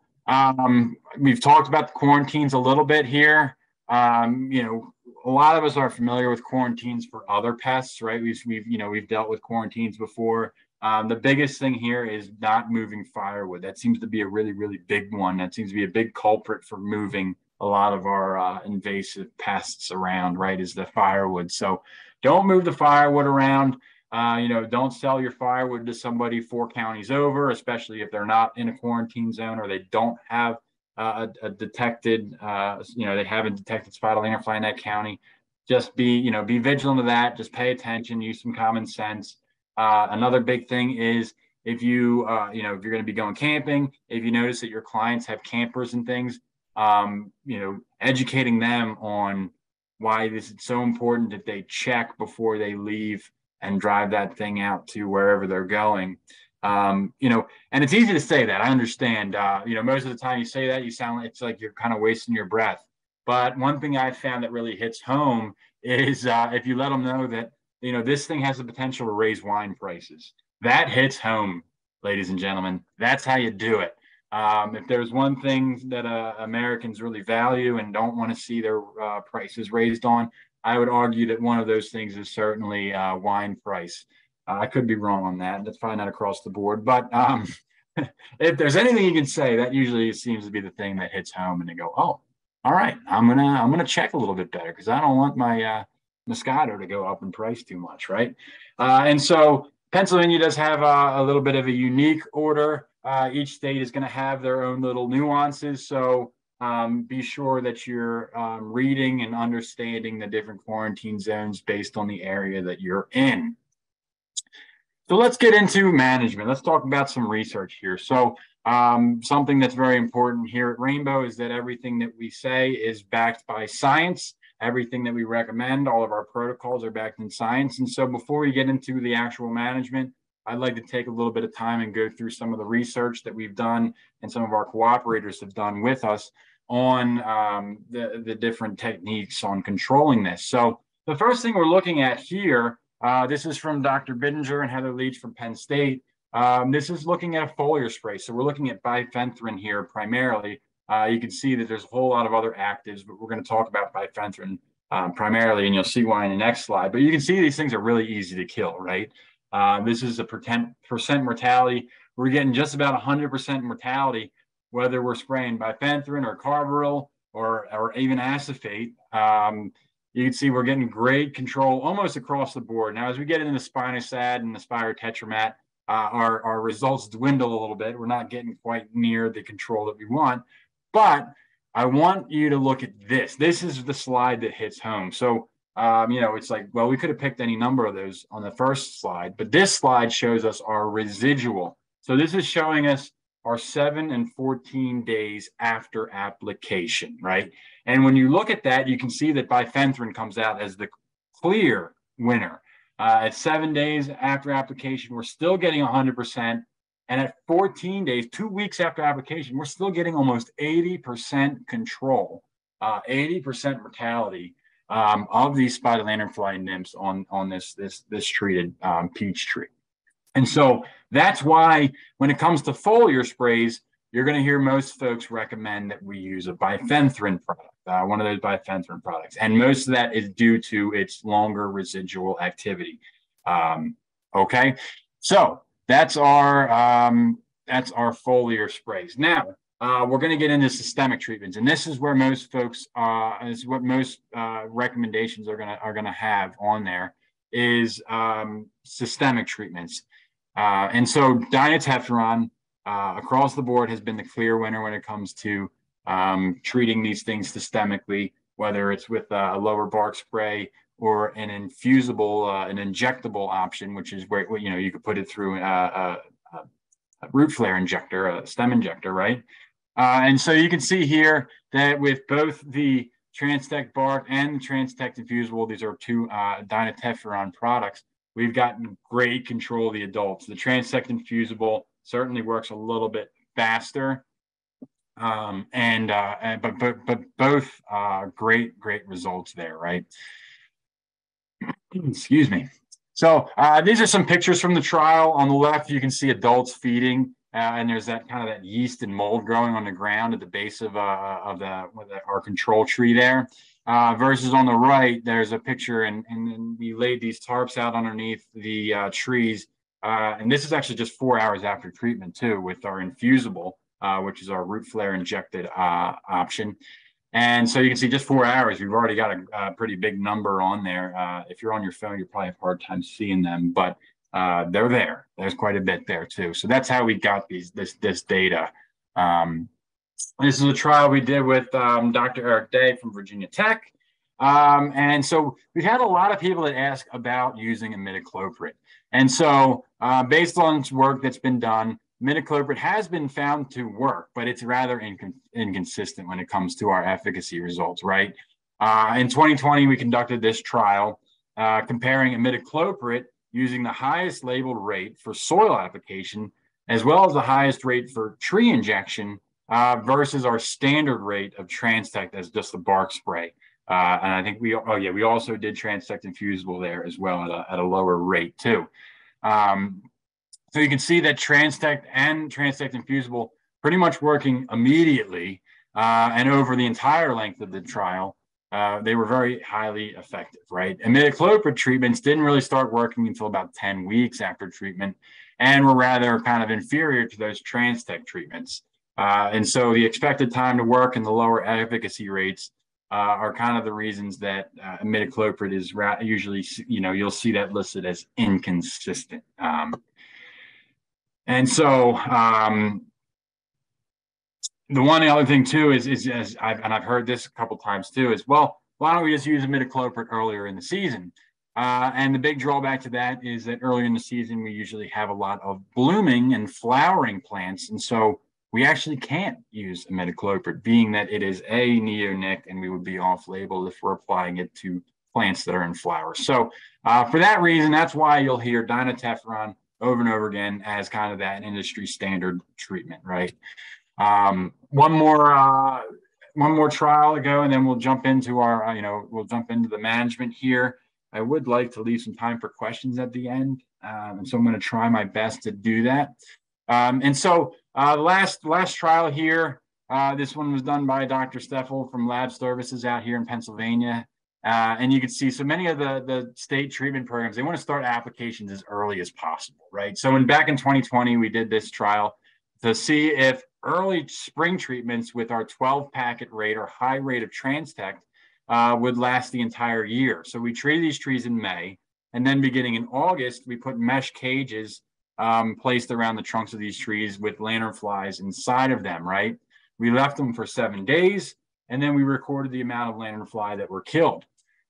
we've talked about the quarantines a little bit here. You know, a lot of us are familiar with quarantines for other pests, right? We've dealt with quarantines before. The biggest thing here is not moving firewood. That seems to be a really, really big one. That seems to be a big culprit for moving a lot of our invasive pests around, right, is the firewood. So don't move the firewood around. You know, don't sell your firewood to somebody 4 counties over, especially if they're not in a quarantine zone or they don't have they haven't detected spotted lanternfly in that county. Just be vigilant of that. Just pay attention, use some common sense. Another big thing is If you, if you're going to be going camping, if you notice that your clients have campers and things, educating them on why this is so important that they check before they leave and drive that thing out to wherever they're going. And it's easy to say that. I understand, most of the time you say that, you sound like it's like you're kind of wasting your breath. But one thing I've found that really hits home is if you let them know that, this thing has the potential to raise wine prices. That hits home, ladies and gentlemen. That's how you do it. If there's one thing that Americans really value and don't want to see their prices raised on, I would argue that one of those things is certainly wine price. I could be wrong on that. That's probably not across the board. But if there's anything you can say, that usually seems to be the thing that hits home, and they go, "Oh, all right, I'm gonna check a little bit better because I don't want my Moscato to go up in price too much, right?" And so Pennsylvania does have a little bit of a unique order. Each state is going to have their own little nuances, so be sure that you're reading and understanding the different quarantine zones based on the area that you're in. So let's get into management. Let's talk about some research here. So something that's very important here at Rainbow is that everything that we say is backed by science. Everything that we recommend, all of our protocols are backed in science. And so before we get into the actual management, I'd like to take a little bit of time and go through some of the research that we've done and some of our cooperators have done with us on the different techniques on controlling this. So the first thing we're looking at here, this is from Dr. Bidinger and Heather Leach from Penn State. This is looking at a foliar spray. So we're looking at bifenthrin here primarily. You can see that there's a whole lot of other actives, but we're going to talk about bifenthrin primarily, and you'll see why in the next slide. But you can see these things are really easy to kill, right? This is a 10% mortality. We're getting just about 100% mortality, whether we're spraying bifenthrin or carbaryl or even acephate. You can see we're getting great control almost across the board. Now, as we get into the spinosad and the spirotetramat, our results dwindle a little bit. We're not getting quite near the control that we want. But I want you to look at this. This is the slide that hits home. So, it's like, well, we could have picked any number of those on the first slide, but this slide shows us our residual. So this is showing us our 7 and 14 days after application, right? And when you look at that, you can see that bifenthrin comes out as the clear winner. At 7 days after application, we're still getting 100%. And at 14 days, 2 weeks after application, we're still getting almost 80% control, 80% mortality of these spotted lanternfly nymphs on this treated peach tree. And so that's why when it comes to foliar sprays, you're going to hear most folks recommend that we use a bifenthrin product, one of those bifenthrin products. And most of that is due to its longer residual activity. Okay, so that's our foliar sprays. Now, we're going to get into systemic treatments, and this is where most folks, this is what most recommendations are going to have on there is systemic treatments. And so dinotefuran across the board has been the clear winner when it comes to treating these things systemically, whether it's with a lower bark spray or an infusible, an injectable option, which is where, you could put it through a root flare injector, a stem injector, right? And so you can see here that with both the Transtect bark and the Transtect Infusil, these are two dinotefuran products, we've gotten great control of the adults. The Transtect Infusil certainly works a little bit faster, but both great results there, right? Excuse me. So these are some pictures from the trial. On the left, you can see adults feeding, and there's that kind of that yeast and mold growing on the ground at the base of our control tree there. Versus on the right, there's a picture, and then we laid these tarps out underneath the trees. And this is actually just 4 hours after treatment too, with our infusible, which is our root flare injected option. And so you can see just 4 hours, we've already got a pretty big number on there. If you're on your phone, you probably have a hard time seeing them, but they're there. There's quite a bit there too. So that's how we got this data. This is a trial we did with Dr. Eric Day from Virginia Tech. And so we've had a lot of people that ask about using imidacloprid. And so based on work that's been done, imidacloprid has been found to work, but it's rather inconsistent when it comes to our efficacy results, right? In 2020, we conducted this trial comparing imidacloprid using the highest labeled rate for soil application, as well as the highest rate for tree injection versus our standard rate of Transtect as just the bark spray. And I think we also did Transtect Infusil there as well at a lower rate too. So you can see that Transtect and Transtect Infusil pretty much working immediately and over the entire length of the trial. They were very highly effective, right? Imidacloprid treatments didn't really start working until about 10 weeks after treatment and were rather kind of inferior to those Transtect treatments. And so the expected time to work and the lower efficacy rates are kind of the reasons that imidacloprid is usually, you know, you'll see that listed as inconsistent. And so the one other thing too is, and I've heard this a couple times too, is, well, why don't we just use imidacloprid earlier in the season? And the big drawback to that is that earlier in the season, we usually have a lot of blooming and flowering plants. And so we actually can't use imidacloprid, being that it is a neonic and we would be off-label if we're applying it to plants that are in flower. So for that reason, that's why you'll hear dinotefuran over and over again as kind of that industry standard treatment, right? One more trial ago, and then we'll jump into our, you know, we'll jump into the management here. I would like to leave some time for questions at the end, and so I'm going to try my best to do that. And so last trial here, this one was done by Dr. Steffel from Lab Services out here in Pennsylvania. And you can see so many of the state treatment programs, they want to start applications as early as possible, right? So back in 2020, we did this trial to see if early spring treatments with our 12-packet rate or high rate of Transtect would last the entire year. So we treated these trees in May, and then beginning in August, we put mesh cages placed around the trunks of these trees with lanternflies inside of them, right? We left them for 7 days, and then we recorded the amount of lanternfly that were killed.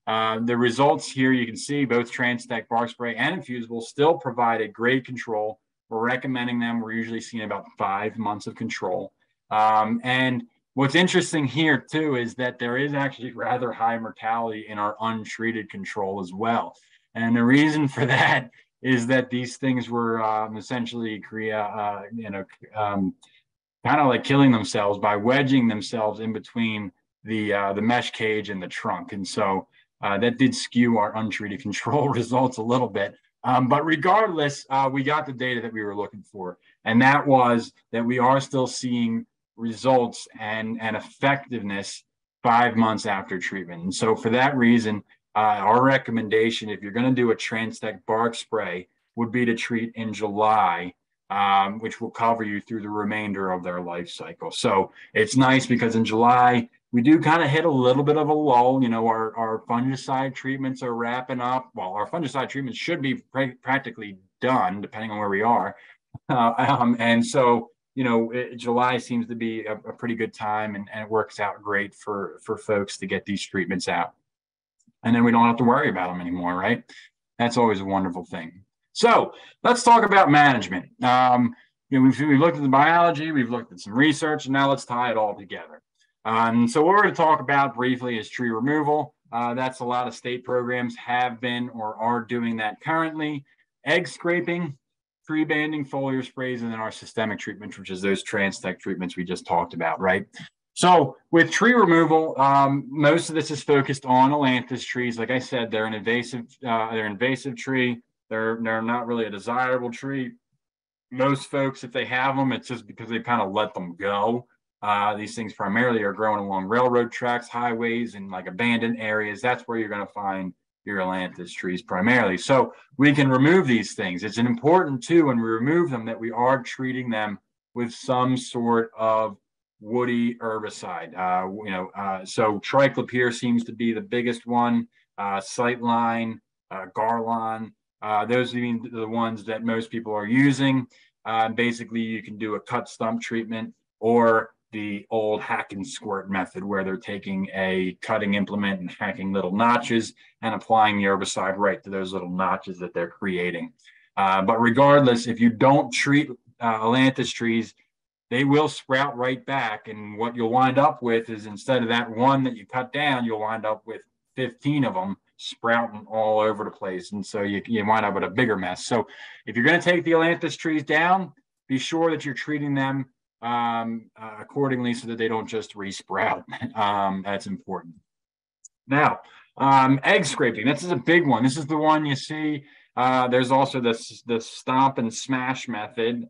The results here, you can see both Transtect bark spray and Infusil still provided great control. We're recommending them. We're usually seeing about 5 months of control. And what's interesting here too is that there is actually rather high mortality in our untreated control as well. And the reason for that is that these things were essentially kind of like killing themselves by wedging themselves in between the mesh cage and the trunk. And so that did skew our untreated control results a little bit. But regardless, we got the data that we were looking for. And that was that we are still seeing results and effectiveness 5 months after treatment. And so for that reason, our recommendation, if you're going to do a Transtect bark spray, would be to treat in July, which will cover you through the remainder of their life cycle. So it's nice because in July, we do kind of hit a little bit of a lull. You know, our fungicide treatments are wrapping up. Well, our fungicide treatments should be practically done, depending on where we are. And so, you know, July seems to be a pretty good time, and it works out great for folks to get these treatments out. And then we don't have to worry about them anymore, right? That's always a wonderful thing. So let's talk about management. You know, we've looked at the biology, we've looked at some research, and now let's tie it all together. So what we're going to talk about briefly is tree removal. That's a lot of state programs have been or are doing that currently. Egg scraping, tree banding, foliar sprays, and then our systemic treatments, which is those Transtect treatments we just talked about, right? So with tree removal, most of this is focused on Ailanthus trees. Like I said, they're an invasive, tree. They're not really a desirable tree. Most folks, if they have them, it's just because they kind of let them go. These things primarily are growing along railroad tracks, highways, and like abandoned areas. That's where you're going to find your Ailanthus trees primarily. So we can remove these things. It's important too, when we remove them, that we are treating them with some sort of woody herbicide. So triclopyr seems to be the biggest one. Sightline, Garlon, those are the ones that most people are using. Basically, you can do a cut stump treatment or the old hack and squirt method, where they're taking a cutting implement and hacking little notches and applying the herbicide right to those little notches that they're creating. But regardless, if you don't treat Ailanthus trees, they will sprout right back. And what you'll wind up with is, instead of that one that you cut down, you'll wind up with 15 of them sprouting all over the place. And so you wind up with a bigger mess. So if you're going to take the Ailanthus trees down, be sure that you're treating them accordingly so that they don't just re-sprout. That's important. Now, egg scraping. This is a big one. This is the one you see. There's also the stomp and smash method.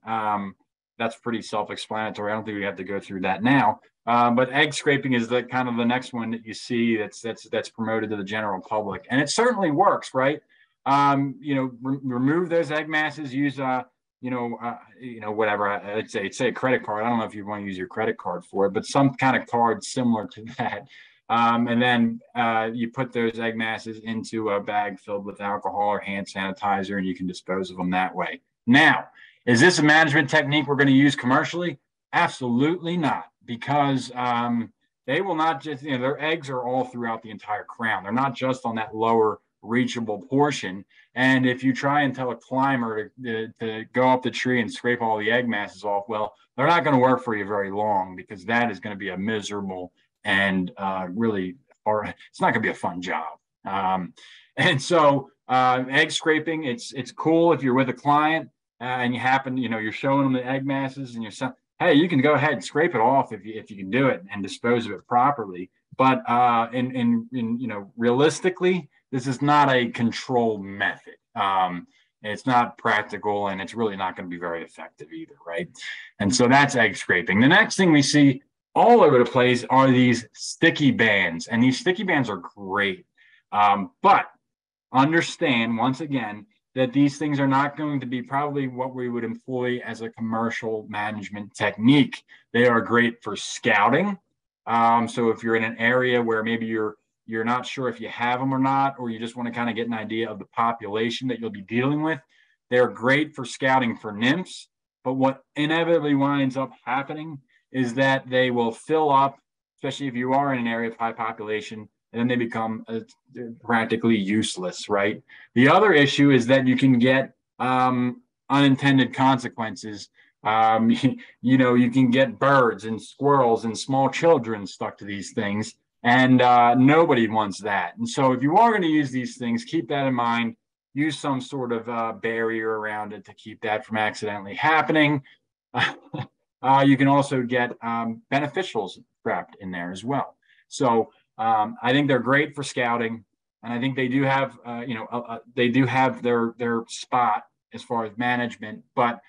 That's pretty self-explanatory. I don't think we have to go through that now. But egg scraping is the kind of the next one that you see that's promoted to the general public, and it certainly works, right? Remove those egg masses. Use whatever. I'd say a credit card. I don't know if you want to use your credit card for it, but some kind of card similar to that. And then you put those egg masses into a bag filled with alcohol or hand sanitizer, and you can dispose of them that way. Now, is this a management technique we're going to use commercially? Absolutely not, because they will not just, their eggs are all throughout the entire crown. They're not just on that lower reachable portion. And if you try and tell a climber to go up the tree and scrape all the egg masses off, well, they're not going to work for you very long, because that is going to be a miserable and it's not going to be a fun job. And so egg scraping, it's cool if you're with a client and you happen, you're showing them the egg masses and you're saying, hey, you can go ahead and scrape it off if you can do it and dispose of it properly. But realistically, this is not a controlled method. It's not practical, and it's really not going to be very effective either, right? And so that's egg scraping. The next thing we see all over the place are these sticky bands, and these sticky bands are great. But understand, once again, that these things are not going to be probably what we would employ as a commercial management technique. They are great for scouting. So if you're in an area where maybe you're not sure if you have them or not, or you just want to kind of get an idea of the population that you'll be dealing with, they're great for scouting for nymphs. But what inevitably winds up happening is that they will fill up, especially if you are in an area of high population, and then they become practically useless, right? The other issue is that you can get unintended consequences. You can get birds and squirrels and small children stuck to these things, and nobody wants that. And so if you are going to use these things, keep that in mind. Use some sort of barrier around it to keep that from accidentally happening. You can also get beneficials trapped in there as well. So I think they're great for scouting, and I think they do have, they do have their spot as far as management, but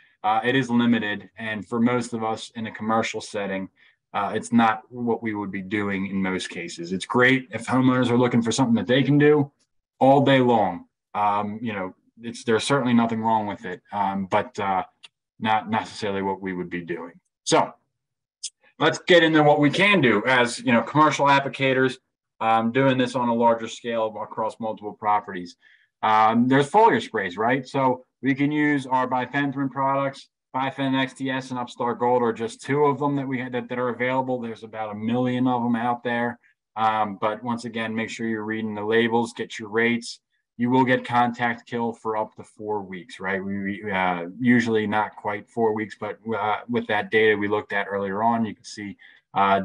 it is limited. And for most of us in a commercial setting, it's not what we would be doing in most cases. It's great if homeowners are looking for something that they can do all day long. There's certainly nothing wrong with it, but not necessarily what we would be doing. So let's get into what we can do as commercial applicators, doing this on a larger scale across multiple properties. There's foliar sprays, right? So we can use our bifenthrin products. Bifen XTS and Upstart Gold are just two of them that we had that are available. There's about 1 million of them out there. But once again, make sure you're reading the labels, get your rates. You will get contact kill for up to 4 weeks, right? We usually not quite 4 weeks, but with that data we looked at earlier on, you can see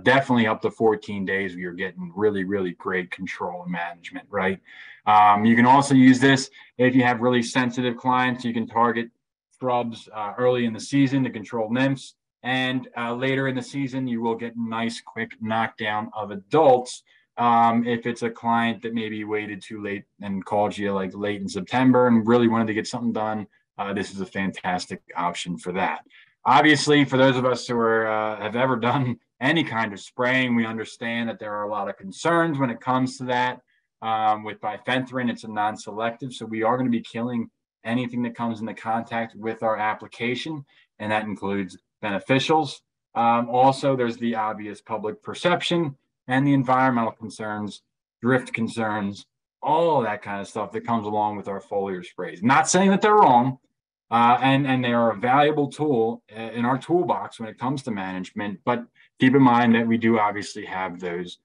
definitely up to 14 days, you're getting really, really great control and management, right? You can also use this if you have really sensitive clients. You can target shrubs early in the season to control nymphs. And later in the season, you will get nice, quick knockdown of adults. If it's a client that maybe waited too late and called you like late in September and really wanted to get something done, this is a fantastic option for that. Obviously, for those of us who are, have ever done any kind of spraying, we understand that there are a lot of concerns when it comes to that. With bifenthrin, it's a non-selective, so we are going to be killing anything that comes into contact with our application, and that includes beneficials. Also, there's the obvious public perception and the environmental concerns, drift concerns, all that kind of stuff that comes along with our foliar sprays. Not saying that they're wrong, And they are a valuable tool in our toolbox when it comes to management. But keep in mind that we do obviously have those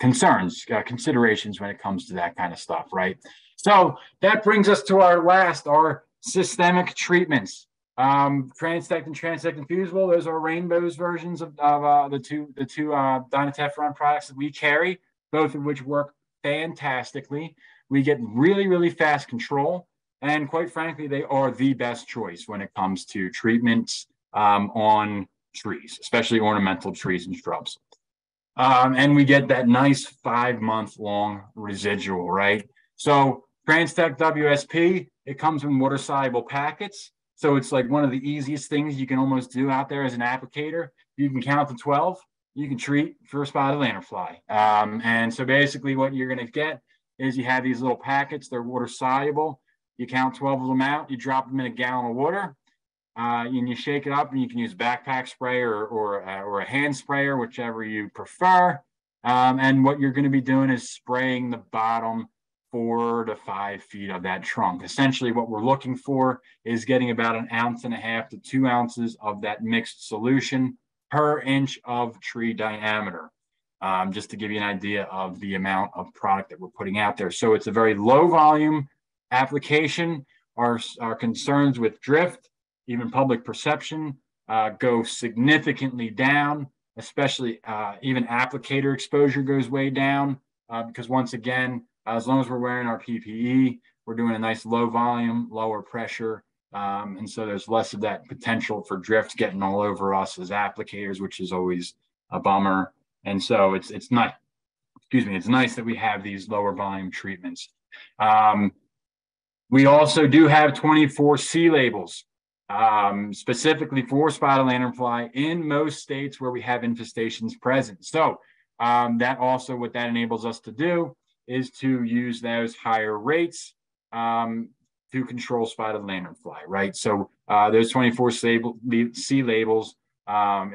considerations when it comes to that kind of stuff, right? So that brings us to our systemic treatments. Transtect and Transtect Infusil, those are Rainbow's versions of the two dinotefuran products that we carry, both of which work fantastically. We get really, really fast control. And quite frankly, they are the best choice when it comes to treatments on trees, especially ornamental trees and shrubs. And we get that nice 5-month long residual, right? So Transtect WSP, it comes in water-soluble packets. So it's like one of the easiest things you can almost do out there as an applicator. You can count to 12, you can treat for spotted lanternfly. And so basically what you're gonna get is you have these little packets, they're water-soluble. You count 12 of them out, you drop them in a gallon of water, and you shake it up, and you can use backpack spray or a hand sprayer, whichever you prefer. And what you're gonna be doing is spraying the bottom 4 to 5 feet of that trunk. Essentially what we're looking for is getting about 1.5 ounces to 2 ounces of that mixed solution per inch of tree diameter, just to give you an idea of the amount of product that we're putting out there. So it's a very low volume application. Our concerns with drift, even public perception, go significantly down, especially even applicator exposure goes way down because once again, as long as we're wearing our PPE, we're doing a nice low volume, lower pressure. And so there's less of that potential for drift getting all over us as applicators, which is always a bummer. And so it's nice that we have these lower volume treatments. We also do have 24C labels, specifically for spotted lanternfly in most states where we have infestations present. So that also, what that enables us to do is to use those higher rates to control spotted lanternfly, right? So those 24C labels,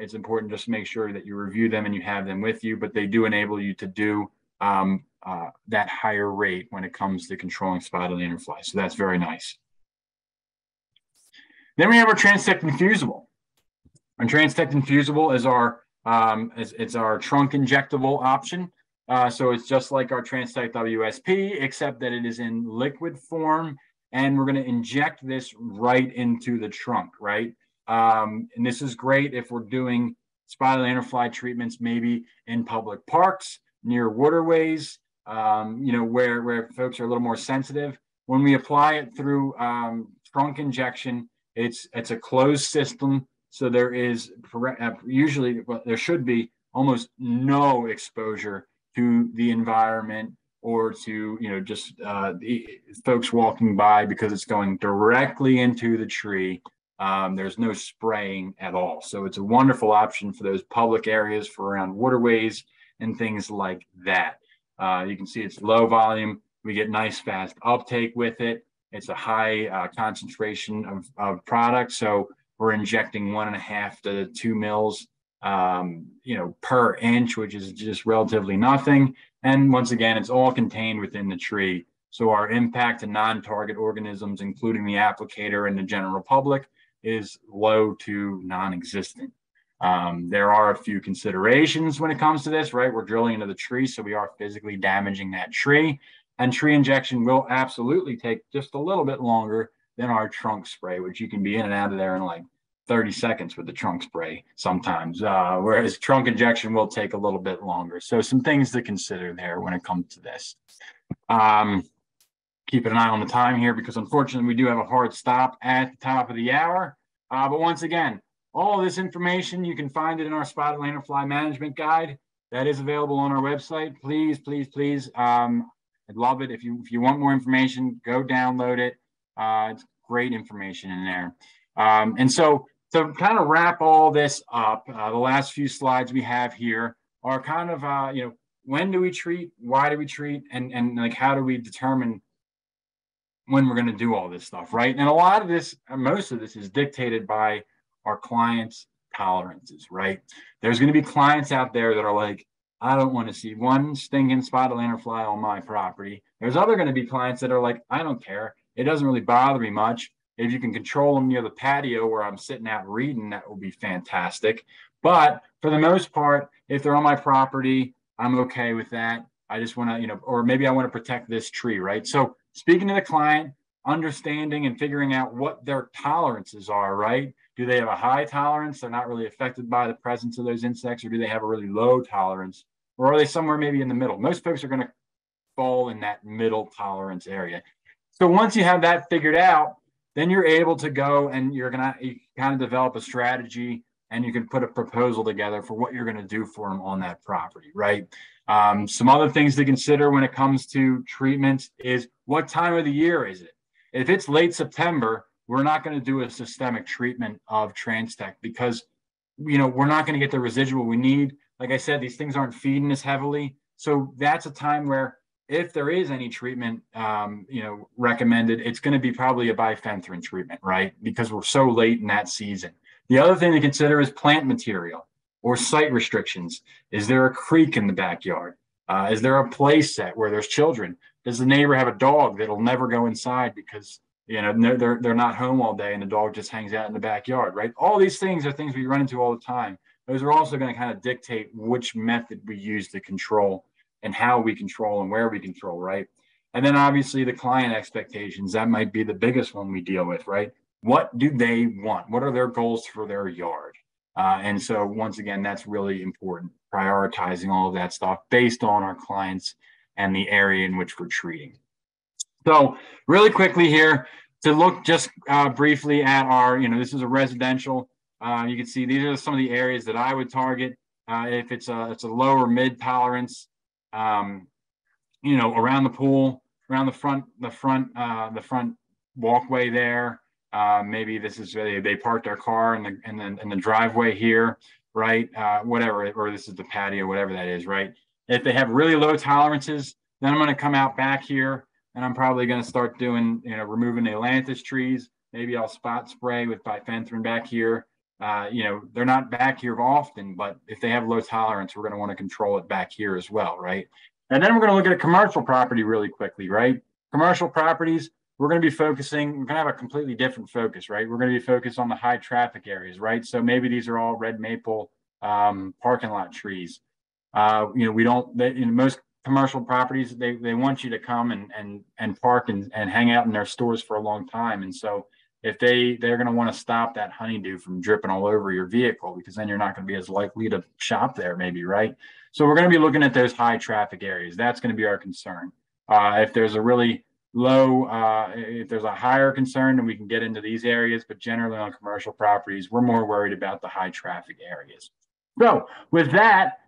it's important just to make sure that you review them and you have them with you, but they do enable you to do that higher rate when it comes to controlling spotted lanternfly. So that's very nice. Then we have our Transtect Infusil. And Transtect Infusil is our trunk injectable option. So it's just like our Transtect WSP, except that it is in liquid form, and we're going to inject this right into the trunk, right? And this is great if we're doing spotted lanternfly treatments, maybe in public parks, near waterways, where folks are a little more sensitive. When we apply it through trunk injection, it's a closed system, so there is there should be almost no exposure to the environment or to the folks walking by, because it's going directly into the tree. There's no spraying at all. So it's a wonderful option for those public areas, for around waterways and things like that. You can see it's low volume. We get nice fast uptake with it. It's a high concentration of product. So we're injecting 1.5 to 2 mils per inch, which is just relatively nothing. And once again, it's all contained within the tree. So our impact to non-target organisms, including the applicator and the general public, is low to non-existent. There are a few considerations when it comes to this, right? We're drilling into the tree, so we are physically damaging that tree. And tree injection will absolutely take just a little bit longer than our trunk spray, which you can be in and out of there in like 30 seconds with the trunk spray sometimes, whereas trunk injection will take a little bit longer. So some things to consider there when it comes to this. Keeping an eye on the time here, because unfortunately we do have a hard stop at the top of the hour. But once again, all of this information, you can find it in our Spotted Lanternfly Management Guide that is available on our website. Please, please, please, I'd love it. If you want more information, go download it. It's great information in there. And so to kind of wrap all this up, the last few slides we have here are kind of, when do we treat, why do we treat, and like how do we determine when we're going to do all this stuff, right? And a lot of this, most of this is dictated by our clients' tolerances, right? There's going to be clients out there that are like, I don't want to see one stinking spotted lanternfly on my property. There's other going to be clients that are like, I don't care. It doesn't really bother me much. If you can control them near the patio where I'm sitting out reading, that will be fantastic. But for the most part, if they're on my property, I'm okay with that. I just want to, you know, or maybe I want to protect this tree, right? So speaking to the client, understanding and figuring out what their tolerances are, right? Do they have a high tolerance? They're not really affected by the presence of those insects, or do they have a really low tolerance? Or are they somewhere maybe in the middle? Most folks are going to fall in that middle tolerance area. So once you have that figured out, then you're able to go and you're going to kind of develop a strategy, and you can put a proposal together for what you're going to do for them on that property, right? Some other things to consider when it comes to treatments is, what time of the year is it? If it's late September, we're not going to do a systemic treatment of Transtect because, you know, we're not going to get the residual we need. Like I said, these things aren't feeding as heavily. So that's a time where if there is any treatment, you know, recommended, it's going to be probably a bifenthrin treatment, right? Because we're so late in that season. The other thing to consider is plant material or site restrictions. Is there a creek in the backyard? Is there a play set where there's children? Does the neighbor have a dog that'll never go inside because, you know, they're not home all day and the dog just hangs out in the backyard, right? All these things are things we run into all the time. Those are also going to kind of dictate which method we use to control and how we control and where we control, right? And then obviously the client expectations, that might be the biggest one we deal with, right? What do they want? What are their goals for their yard? And so once again, that's really important, prioritizing all of that stuff based on our clients and the area in which we're treating. So really quickly here to look just briefly at our, you know, this is a residential. You can see these are some of the areas that I would target. If it's a low or mid tolerance, you know, around the pool, around the front walkway there. Maybe this is they parked their car in the driveway here, right? Whatever, or this is the patio, whatever that is, right? If they have really low tolerances, then I'm going to come out back here and I'm probably going to start doing, you know, removing the Ailanthus trees. Maybe I'll spot spray with bifenthrin back here. You know, they're not back here often, but if they have low tolerance, we're going to want to control it back here as well, right? And then we're going to look at a commercial property really quickly, right? Commercial properties, we're going to be focusing, we're going to have a completely different focus, right? We're going to be focused on the high traffic areas, right? So maybe these are all red maple parking lot trees. You know, we don't, in most commercial properties, they want you to come and park and hang out in their stores for a long time. And so if they're going to want to stop that honeydew from dripping all over your vehicle, because then you're not going to be as likely to shop there maybe, right? So we're going to be looking at those high traffic areas. That's going to be our concern. If there's a really low, if there's a higher concern, then we can get into these areas, but generally on commercial properties, we're more worried about the high traffic areas. So with that,